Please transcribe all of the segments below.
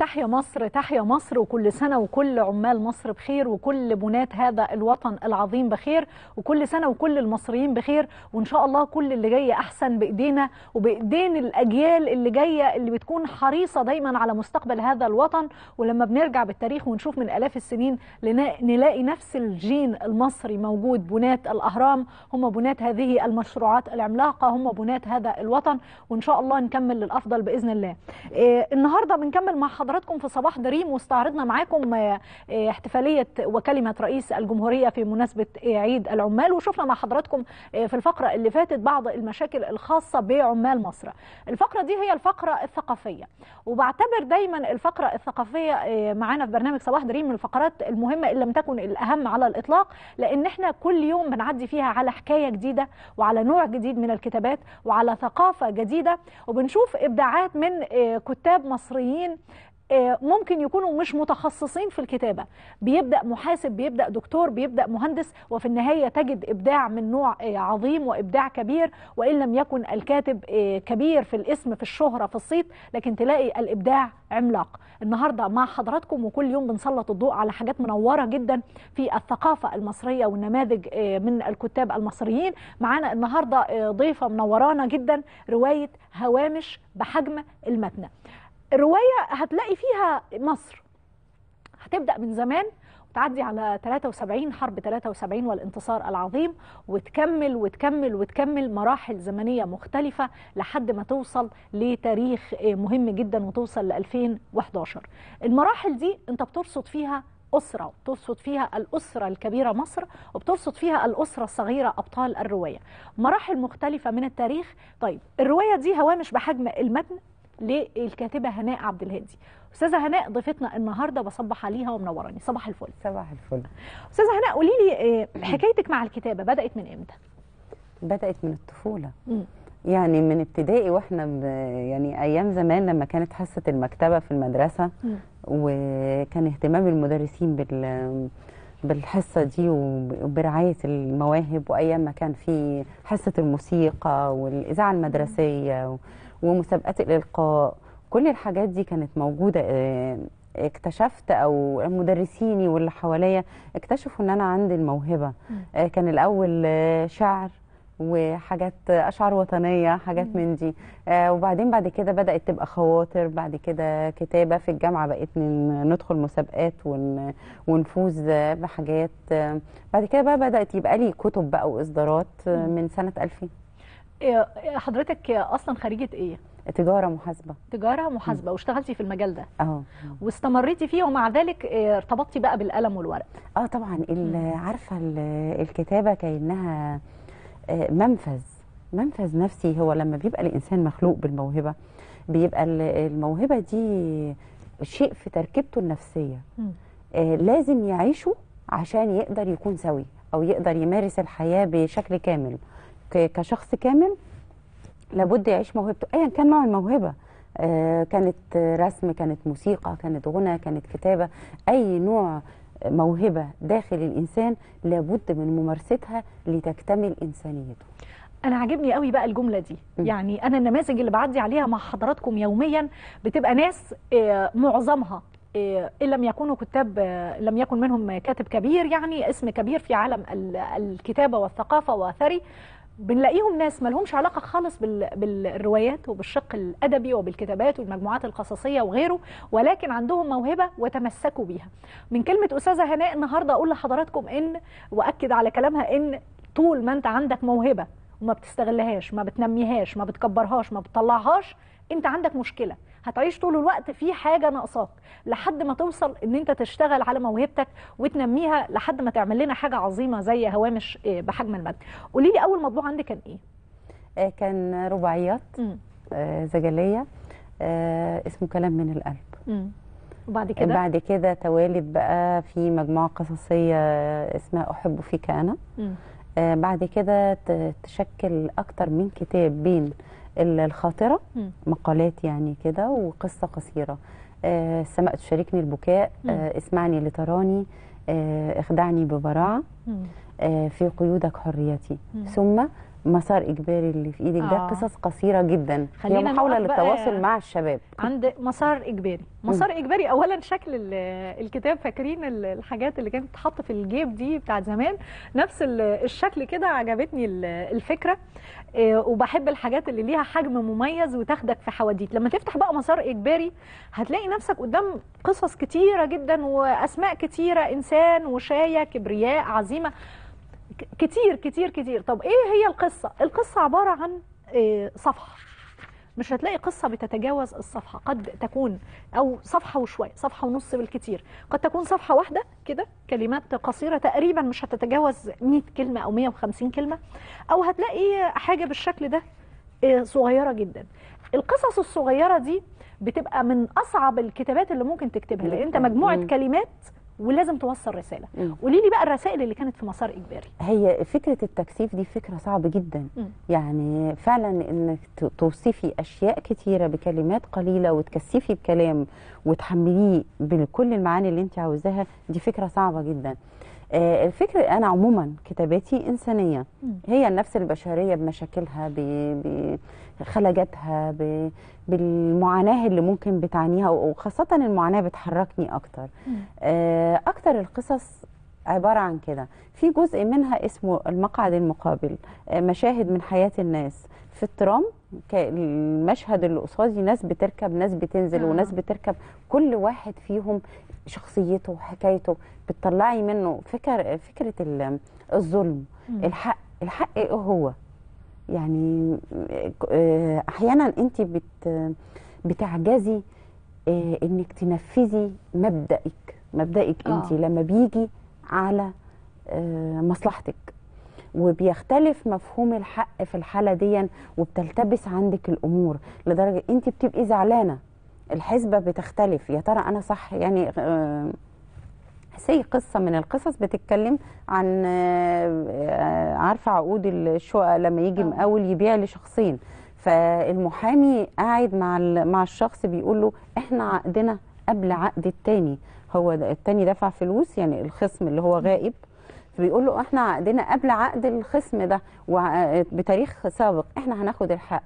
تحيا مصر تحيا مصر، وكل سنة وكل عمال مصر بخير، وكل بناة هذا الوطن العظيم بخير، وكل سنة وكل المصريين بخير، وإن شاء الله كل اللي جاية أحسن بإيدينا وبإيدين الأجيال اللي جاية اللي بتكون حريصة دايما على مستقبل هذا الوطن. ولما بنرجع بالتاريخ ونشوف من آلاف السنين نلاقي نفس الجين المصري موجود، بناة الأهرام هم بناة هذه المشروعات العملاقة، هم بناة هذا الوطن، وإن شاء الله نكمل للأفضل بإذن الله. النهاردة بنكمل مع حضراتكم في صباح دريم، واستعرضنا معاكم احتفالية وكلمة رئيس الجمهورية في مناسبة عيد العمال، وشفنا مع حضراتكم في الفقرة اللي فاتت بعض المشاكل الخاصة بعمال مصر. الفقرة دي هي الفقرة الثقافية، وبعتبر دايما الفقرة الثقافية معانا في برنامج صباح دريم من الفقرات المهمة إن لم تكن الأهم على الإطلاق، لأن احنا كل يوم بنعدي فيها على حكاية جديدة وعلى نوع جديد من الكتابات وعلى ثقافة جديدة، وبنشوف إبداعات من كتاب مصريين ممكن يكونوا مش متخصصين في الكتابة، بيبدأ محاسب، بيبدأ دكتور، بيبدأ مهندس، وفي النهاية تجد إبداع من نوع عظيم وإبداع كبير، وإن لم يكن الكاتب كبير في الاسم في الشهرة في الصيت، لكن تلاقي الإبداع عملاق. النهاردة مع حضراتكم، وكل يوم بنسلط الضوء على حاجات منورة جدا في الثقافة المصرية والنماذج من الكتاب المصريين. معانا النهاردة ضيفة منورانا جدا، رواية هوامش بحجم المبنى. الرواية هتلاقي فيها مصر، هتبدأ من زمان وتعدي على 73، حرب 73 والانتصار العظيم، وتكمل وتكمل وتكمل مراحل زمنية مختلفة لحد ما توصل لتاريخ مهم جدا وتوصل ل 2011. المراحل دي انت بترصد فيها أسرة، بترصد فيها الأسرة الكبيرة مصر، وبترصد فيها الأسرة الصغيرة أبطال الرواية، مراحل مختلفة من التاريخ. طيب الرواية دي هوامش بحجم المبنى للكاتبة هناء عبد الهادي. أستاذة هناء ضيفتنا النهاردة، بصبح عليها ومنوراني. صباح الفل. صباح الفل. أستاذة هناء، قولي لي حكايتك مع الكتابة بدأت من إمتى؟ بدأت من الطفولة، يعني من ابتدائي، واحنا يعني أيام زمان لما كانت حصة المكتبة في المدرسة، وكان اهتمام المدرسين بالحصة دي وبرعاية المواهب، وأيام ما كان في حصة الموسيقى والإذاعة المدرسية ومسابقات الإلقاء، كل الحاجات دي كانت موجودة. اكتشفت أو مدرسيني واللي حواليا اكتشفوا إن أنا عندي الموهبة. كان الأول شعر وحاجات أشعار وطنية، حاجات من دي، وبعدين بعد كده بدأت تبقى خواطر، بعد كده كتابة. في الجامعة بقيت ندخل مسابقات ونفوز بحاجات. بعد كده بقى بدأت يبقى لي كتب بقى وإصدارات من سنة 2000. حضرتك اصلا خريجه ايه؟ تجاره محاسبه. تجاره محاسبه، واشتغلتي في المجال ده واستمريتي فيه، ومع ذلك ارتبطتي بقى بالقلم والورق. طبعا عارفه الكتابه كانها منفذ نفسي. هو لما بيبقى الانسان مخلوق بالموهبه، بيبقى الموهبه دي شيء في تركيبته النفسيه، لازم يعيشه عشان يقدر يكون سوي او يقدر يمارس الحياه بشكل كامل كشخص كامل. لابد يعيش موهبته ايا كان نوع الموهبه، كانت رسم، كانت موسيقى، كانت غنى، كانت كتابه، اي نوع موهبه داخل الانسان لابد من ممارستها لتكتمل انسانيته. أنا عاجبني قوي بقى الجملة دي، يعني أنا النماذج اللي بعدي عليها مع حضراتكم يوميا بتبقى ناس معظمها إن لم يكونوا كتاب، لم يكن منهم كاتب كبير يعني اسم كبير في عالم الكتابة والثقافة وثري، بنلاقيهم ناس ما لهمش علاقه خالص بالروايات وبالشق الادبي وبالكتابات والمجموعات القصصيه وغيره، ولكن عندهم موهبه وتمسكوا بيها. من كلمه استاذه هناء النهارده اقول لحضراتكم ان، واكد على كلامها، ان طول ما انت عندك موهبه وما بتستغلهاش، ما بتنميهاش، ما بتكبرهاش، ما بتطلعهاش، انت عندك مشكله، هتعيش طول الوقت في حاجه ناقصاك لحد ما توصل ان انت تشتغل على موهبتك وتنميها لحد ما تعمل لنا حاجه عظيمه زي هوامش بحجم المبنى. قولي لي اول مطبوع عندك كان ايه؟ كان رباعيات زجليه، اسمه كلام من القلب. وبعد كده توالد بقى في مجموعه قصصيه اسمها احب فيك انا. بعد كده تشكل اكتر من كتاب بين الخاطرة، مقالات يعني كده، وقصة قصيرة، السماء تشاركني البكاء، اسمعني لتراني، اخدعني ببراعة، في قيودك حريتي، ثم مسار إجباري اللي في إيدك ده قصص قصيرة جدا، هي محاولة للتواصل مع الشباب. عند مسار إجباري، مسار إجباري أولا شكل الكتاب، فاكرين الحاجات اللي كانت بتتحط في الجيب دي بتاعت زمان، نفس الشكل كده. عجبتني الفكرة وبحب الحاجات اللي ليها حجم مميز وتاخدك في حواديت. لما تفتح بقى مسار إجباري هتلاقي نفسك قدام قصص كتيرة جدا وأسماء كتيرة، إنسان، وشاية، كبرياء، عزيمة، كتير كتير كتير. طب ايه هي القصة؟ القصة عبارة عن صفحة، مش هتلاقي قصة بتتجاوز الصفحة، قد تكون أو صفحة وشوية، صفحة ونص بالكتير، قد تكون صفحة واحدة كده، كلمات قصيرة تقريبا مش هتتجاوز 100 كلمة أو 150 كلمة، أو هتلاقي حاجة بالشكل ده صغيرة جدا. القصص الصغيرة دي بتبقى من أصعب الكتابات اللي ممكن تكتبها، لأن أنت مجموعة كلمات ولازم توصل رسالة. قولي لي بقى الرسائل اللي كانت في مسار إجباري. هي فكرة التكثيف دي فكرة صعبة جدا، يعني فعلا انك توصفي اشياء كتيرة بكلمات قليلة وتكثفي الكلام وتحمليه بكل المعاني اللي انت عاوزاها، دي فكرة صعبة جدا. الفكرة انا عموما كتاباتي انسانية، هي النفس البشرية بمشاكلها، بخلجاتها، بالمعاناة اللي ممكن بتعانيها، وخاصة المعاناة بتحركني اكتر. اكتر القصص عبارة عن كده. في جزء منها اسمه المقعد المقابل، مشاهد من حياة الناس في الترام، المشهد اللي قصادي ناس بتركب، ناس بتنزل، وناس بتركب، كل واحد فيهم شخصيته وحكايته، بتطلعي منه فكرة الظلم، الحق ايه هو. يعني احيانا انت بتعجزي انك تنفذي مبدأك انت لما بيجي على مصلحتك، وبيختلف مفهوم الحق في الحالة دي، وبتلتبس عندك الأمور لدرجة أنت بتبقي زعلانة، الحسبة بتختلف، يا ترى أنا صح. يعني قصة من القصص بتتكلم عن عارفة عقود الشقق لما يجي مقاول يبيع لشخصين، فالمحامي قاعد مع الشخص بيقول له إحنا عقدنا قبل عقد التاني، هو التاني دفع فلوس، يعني الخصم اللي هو غائب، بيقول له احنا عقدنا قبل عقد الخصم ده بتاريخ سابق، احنا هناخد الحق،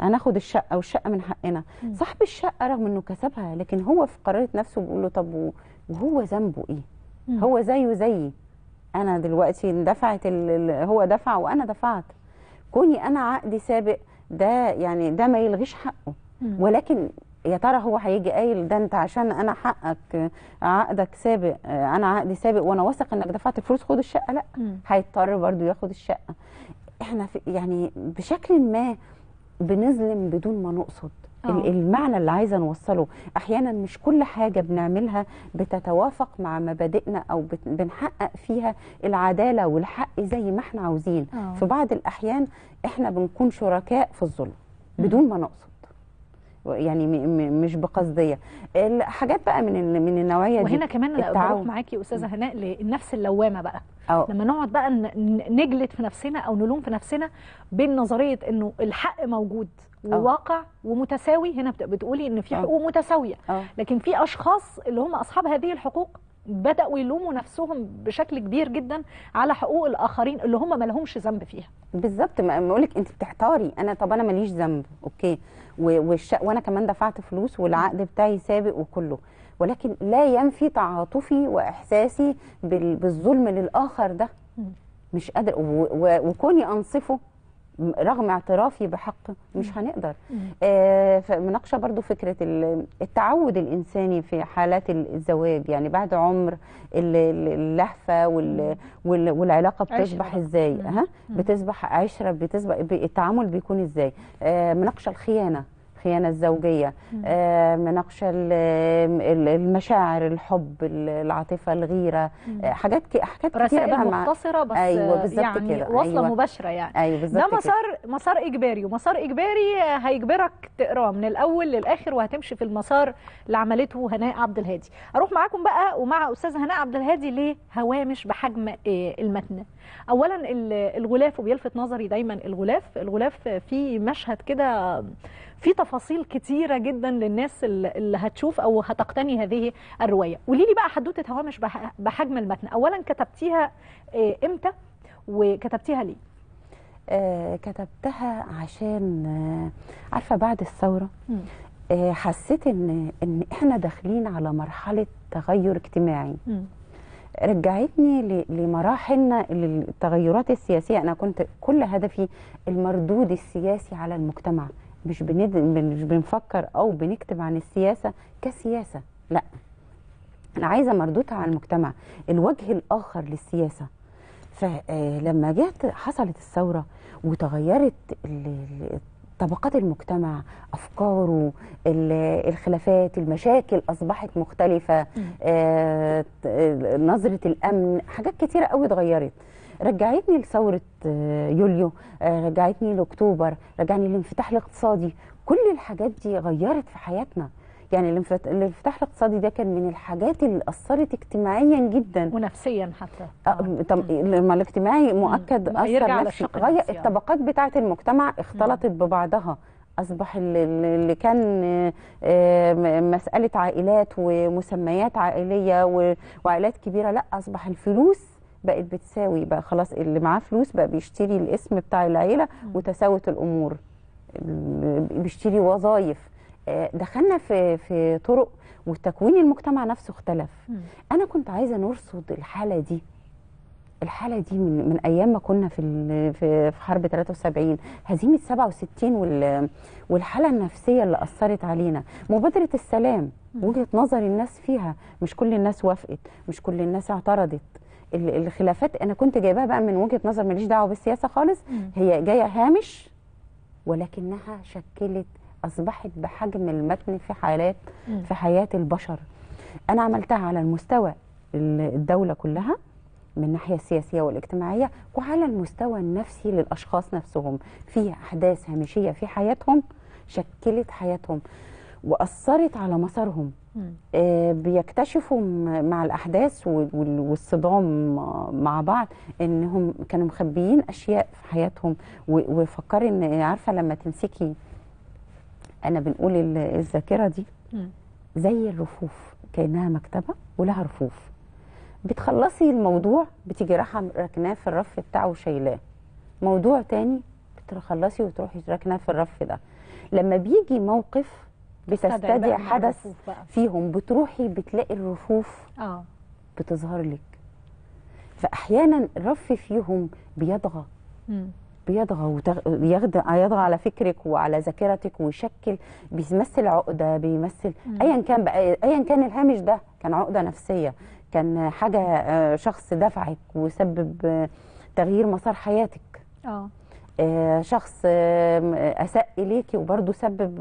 هناخد الشقه، والشقه من حقنا. صاحب الشقه رغم انه كسبها، لكن هو في قرارة نفسه بيقول له طب وهو ذنبه ايه؟ هو زيه زيي، انا دلوقتي هو دفع وانا دفعت، كوني انا عقدي سابق ده يعني ده ما يلغيش حقه، ولكن يا ترى هو هيجي قايل ده انت عشان انا حقك عقدك سابق، انا عقدي سابق وانا واثق انك دفعت الفلوس خد الشقه، لا هيضطر برضو ياخد الشقه. احنا يعني بشكل ما بنظلم بدون ما نقصد. المعنى اللي عايزه نوصله احيانا مش كل حاجه بنعملها بتتوافق مع مبادئنا او بنحقق فيها العداله والحق زي ما احنا عاوزين. في بعض الاحيان احنا بنكون شركاء في الظلم بدون ما نقصد، يعني مش بقصديه. الحاجات بقى من النوعيه دي. وهنا كمان بروح معاكي استاذه هناء للنفس اللوامه بقى، لما نقعد بقى نجلد في نفسنا او نلوم في نفسنا بين نظريه انه الحق موجود وواقع ومتساوي. هنا بتقولي ان في حقوق متساويه، لكن في اشخاص اللي هم اصحاب هذه الحقوق بدأوا يلوموا نفسهم بشكل كبير جدا على حقوق الآخرين اللي هم ما لهمش ذنب فيها. بالظبط، ما بقولك أنت بتحتاري، طب أنا ماليش ذنب، أوكي، وأنا كمان دفعت فلوس والعقد بتاعي سابق وكله، ولكن لا ينفي تعاطفي وإحساسي بالظلم للآخر ده، مش قادر، وكوني أنصفه رغم اعترافي بحق مش هنقدر. مناقشه برضو فكره التعود الانساني في حالات الزواج، يعني بعد عمر اللهفه والعلاقه بتصبح ازاي، بتصبح عشره، بتصبح التعامل بيكون ازاي. مناقشه الخيانه الزوجيه، مناقشه المشاعر، الحب، العاطفه، الغيره، حاجات رسائل كتيره بقى مختصره بس. ايوه بالظبط يعني كده، وصله مباشره يعني. ايوه بالظبط كده. ده مسار إجباري، ومسار إجباري هيجبرك تقراه من الاول للاخر، وهتمشي في المسار اللي عملته هناء عبد الهادي. اروح معاكم بقى ومع استاذه هناء عبد الهادي لهوامش بحجم المبنى. اولا الغلاف، وبيلفت نظري دايما الغلاف في مشهد كده في تفاصيل كتيرة جدا للناس اللي هتشوف أو هتقتني هذه الرواية. قولي لي بقى حدوتة هوامش بحجم المتن، أولا كتبتيها إمتى وكتبتيها ليه؟ كتبتها عشان عارفة بعد الثورة حسيت ان احنا داخلين على مرحلة تغير اجتماعي رجعتني لمراحلنا للتغيرات السياسية. انا كنت كل هدفي المردود السياسي على المجتمع، مش بنفكر او بنكتب عن السياسة كسياسة، لا انا عايزة مردودها على المجتمع، الوجه الاخر للسياسة. فلما جت حصلت الثورة وتغيرت طبقات المجتمع، أفكاره، الخلافات، المشاكل أصبحت مختلفة، نظرة الأمن، حاجات كتيرة قوي اتغيرت. رجعتني لثورة يوليو، رجعتني لأكتوبر، رجعني للانفتاح الاقتصادي، كل الحاجات دي غيرت في حياتنا. يعني الانفتاح الاقتصادي ده كان من الحاجات اللي أثرت اجتماعيا جدا ونفسيا حتى. لما الاجتماعي مؤكد أثر نفسي، الطبقات بتاعة المجتمع اختلطت ببعضها، أصبح اللي كان مسألة عائلات ومسميات عائلية وعائلات كبيرة، لا أصبح الفلوس بقت بتساوي، بقى خلاص اللي معاه فلوس بقى بيشتري الاسم بتاع العيلة وتساوت الأمور، بيشتري وظائف. دخلنا في طرق وتكوين المجتمع نفسه اختلف. انا كنت عايزه نرصد الحاله دي من ايام ما كنا في حرب 73، هزيمه 67 والحاله النفسيه اللي اثرت علينا. مبادره السلام وجهه نظر الناس فيها، مش كل الناس وافقت، مش كل الناس اعترضت. الخلافات انا كنت جايباها بقى من وجهه نظر ماليش دعوه بالسياسه خالص، هي جايه هامش، ولكنها شكلت أصبحت بحجم المتن في حياة البشر. أنا عملتها على المستوى الدولة كلها من الناحية السياسية والاجتماعية، وعلى المستوى النفسي للأشخاص نفسهم، في أحداث هامشية في حياتهم شكلت حياتهم وأثرت على مسارهم. بيكتشفوا مع الأحداث والصدام مع بعض إنهم كانوا مخبيين أشياء في حياتهم. وفكر إن عارفة لما تمسكي، أنا بنقول الذاكرة دي زي الرفوف، كأنها مكتبة ولها رفوف، بتخلصي الموضوع بتيجي راكناه في الرف بتاعه وشايلاه، موضوع تاني بتخلصي وتروحي راكناه في الرف ده. لما بيجي موقف بتستدعي حدث فيهم بتروحي بتلاقي الرفوف بتظهر لك. فأحيانا الرف فيهم بيضغى يضغى على فكرك وعلى ذاكرتك ويشكل، بيمثل عقده، بيمثل ايا كان بقى، ايا كان الهامش ده، كان عقده نفسيه، كان حاجه شخص دفعك وسبب تغيير مسار حياتك، شخص اساء اليكي وبرده سبب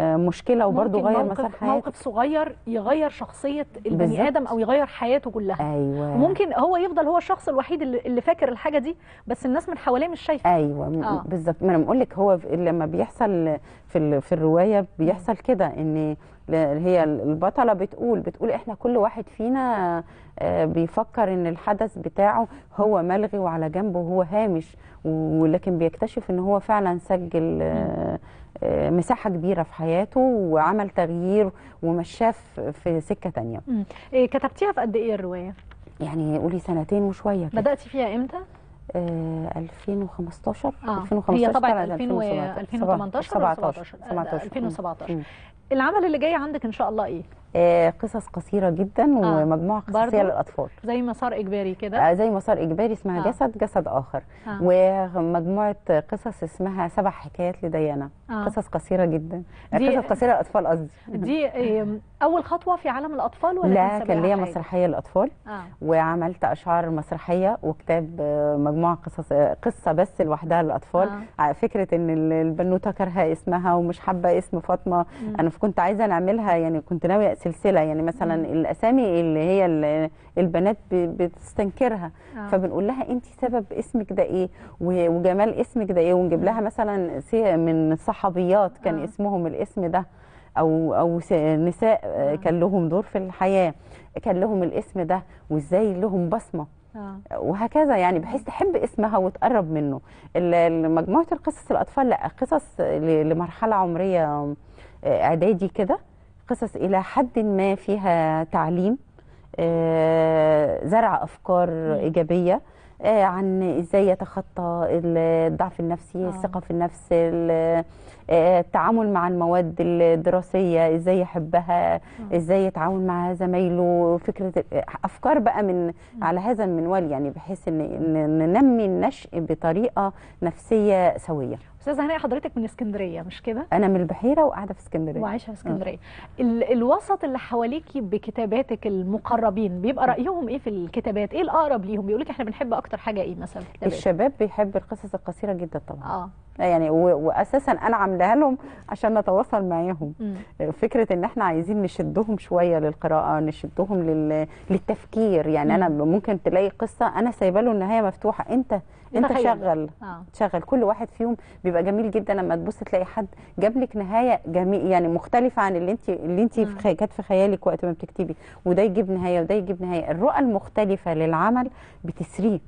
مشكله وبرده غير مسار حياتك، موقف صغير يغير شخصيه البني ادم او يغير حياته كلها. أيوة. وممكن هو يفضل هو الشخص الوحيد اللي فاكر الحاجه دي، بس الناس من حواليه مش شايفه. ايوه بالظبط. ما انا بقول لك، هو لما بيحصل في الروايه بيحصل كده، ان هي البطله بتقول احنا كل واحد فينا بيفكر ان الحدث بتاعه هو ملغي وعلى جنبه هو هامش، ولكن بيكتشف ان هو فعلا سجل مساحه كبيره في حياته وعمل تغيير ومشاه في سكه تانية. كتبتيها في قد ايه الروايه؟ يعني قولي سنتين وشويه كده. بداتي فيها امتى؟ 2015. هي طبعا 2017. العمل اللي جاي عندك ان شاء الله ايه؟ قصص قصيره جدا ومجموعه قصصيه للاطفال زي مسار اجباري كده. زي مسار اجباري اسمها جسد اخر، ومجموعه قصص اسمها سبع حكايات لديانا. قصص قصيره جدا، قصص قصيره للاطفال قصدي. دي اول خطوه في عالم الاطفال ولا لا؟ كان ليا مسرحيه للاطفال وعملت اشعار مسرحيه وكتاب، مجموعه قصه بس لوحدها للاطفال. فكره ان البنوته كارهه اسمها ومش حابه اسم فاطمه، انا كنت عايزه نعملها، يعني كنت ناويه سلسله، يعني مثلا الاسامي اللي هي البنات بتستنكرها، فبنقول لها انت سبب اسمك ده ايه وجمال اسمك ده ايه، ونجيب لها مثلا من صحابيات كان اسمهم الاسم ده، او نساء كان لهم دور في الحياه كان لهم الاسم ده وازاي لهم بصمه، وهكذا، يعني بحيث تحب اسمها وتقرب منه. مجموعه القصص الاطفال لا، قصص لمرحله عمريه اعدادي كده، قصص إلى حد ما فيها تعليم، زرع أفكار إيجابية، عن ازاي يتخطى الضعف النفسي، الثقه في النفس، التعامل مع المواد الدراسيه، ازاي يحبها، ازاي يتعامل مع زمايله، فكره افكار بقى من على هذا المنوال، يعني بحيث ان ننمي النشء بطريقه نفسيه سويه. استاذه هناء، حضرتك من اسكندريه مش كده؟ انا من البحيره وقاعده في اسكندريه وعايشه في اسكندريه. الوسط اللي حواليكي بكتاباتك المقربين بيبقى رايهم ايه في الكتابات؟ ايه الاقرب ليهم؟ بيقول لك احنا بنحب اكتر حاجه ايه مثلا؟ الشباب بيحب القصص القصيره جدا طبعا. يعني واساسا انا عاملاها لهم عشان نتواصل معاهم. فكره ان احنا عايزين نشدهم شويه للقراءه، نشدهم للتفكير، يعني انا ممكن تلاقي قصه انا سايبه له النهايه مفتوحه، انت شغل شغل. كل واحد فيهم بيبقى جميل جدا لما تبص تلاقي حد جاب لك نهايه جميل، يعني مختلفه عن اللي انت كانت في خيالك وقت ما بتكتبي، وده يجيب نهايه وده يجيب نهايه. الرؤى المختلفه للعمل بتسريه.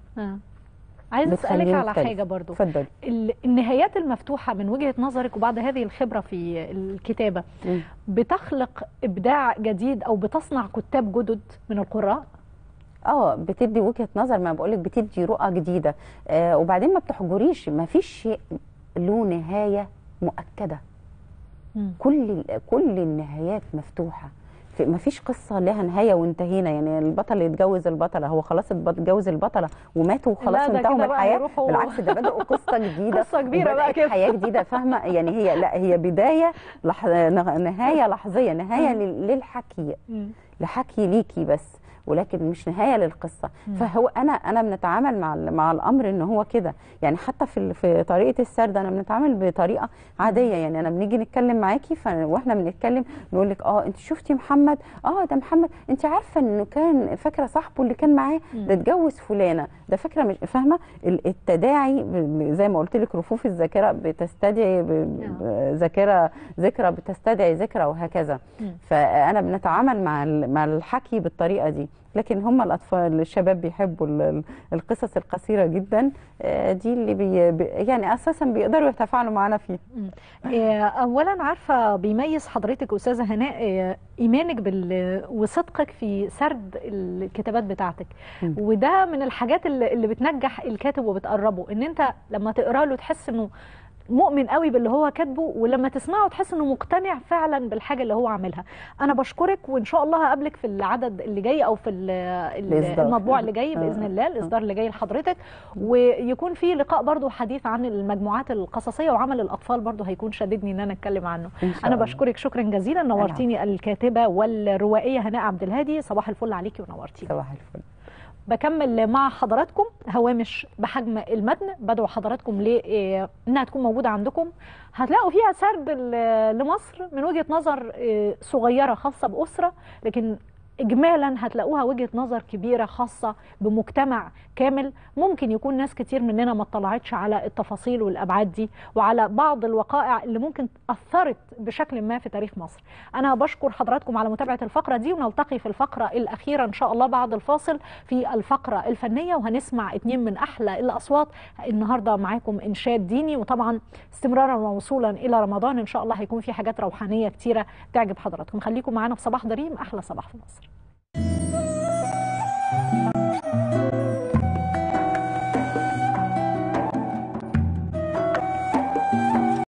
عايز اسالك على حاجه برضو. اتفضلي. النهايات المفتوحه من وجهه نظرك وبعد هذه الخبره في الكتابه بتخلق ابداع جديد او بتصنع كتاب جدد من القراء؟ بتدي وجهه نظر، ما بقولك بتدي رؤى جديده. وبعدين ما بتحجريش، ما فيش شيء له نهايه مؤكده. كل النهايات مفتوحه، ما فيش قصه لها نهايه وانتهينا. يعني البطل يتجوز البطله، هو خلاص اتجوز البطله وماتوا وخلاص انتهوا من الحياه. بالعكس ده بدأوا قصه جديده، قصه كبيره بقى كده، حياه جديده. فاهمه؟ يعني هي بدايه نهايه لحظيه، نهايه لحكي ليكي بس، ولكن مش نهايه للقصه. فهو انا بنتعامل مع الامر ان هو كده، يعني حتى في طريقه السرد انا بنتعامل بطريقه عاديه. يعني انا بنيجي نتكلم معاكي، واحنا بنتكلم نقول لك انت شفتي محمد؟ ده محمد، انت عارفه انه كان فاكره صاحبه اللي كان معاه ده اتجوز فلانه، ده فاكره، مش فاهمه. التداعي زي ما قلت لك، رفوف الذاكره بتستدعي ذاكره بتستدعي ذاكره وهكذا. فانا بنتعامل مع الحكي بالطريقه دي. لكن هم الأطفال، الشباب بيحبوا القصص القصيرة جدا، دي اللي يعني أساسا بيقدروا يتفاعلوا معنا فيها. أولا، عارفة بيميز حضرتك أستاذة هناء إيمانك وصدقك في سرد الكتابات بتاعتك، وده من الحاجات اللي بتنجح الكاتب وبتقربه، إن أنت لما تقرأ له تحس إنه مؤمن قوي باللي هو كاتبه، ولما تسمعه تحس انه مقتنع فعلا بالحاجه اللي هو عاملها. انا بشكرك، وان شاء الله هقابلك في العدد اللي جاي او في المطبوع اللي جاي باذن الله، الاصدار اللي جاي لحضرتك، ويكون في لقاء برضو حديث عن المجموعات القصصيه وعمل الاطفال، برضو هيكون شددني ان انا اتكلم عنه. انا بشكرك شكرا جزيلا، نورتيني الكاتبه والروائيه هناء عبد الهادي. صباح الفل عليكي ونورتيني. صباح الفل. بكمل مع حضراتكم هوامش بحجم المبنى. بدعو حضراتكم انها تكون موجوده عندكم، هتلاقوا فيها سرد لمصر من وجهه نظر صغيره خاصه باسره، لكن اجمالا هتلاقوها وجهه نظر كبيره خاصه بمجتمع كامل. ممكن يكون ناس كتير مننا ما اطلعتش على التفاصيل والابعاد دي، وعلى بعض الوقائع اللي ممكن اثرت بشكل ما في تاريخ مصر. انا بشكر حضراتكم على متابعه الفقره دي، ونلتقي في الفقره الاخيره ان شاء الله بعد الفاصل في الفقره الفنيه، وهنسمع 2 من احلى الاصوات النهارده. معاكم انشاد ديني، وطبعا استمرارا ووصولا الى رمضان ان شاء الله هيكون في حاجات روحانيه كتيره تعجب حضراتكم. خليكم معانا في صباح دريم، احلى صباح في مصر.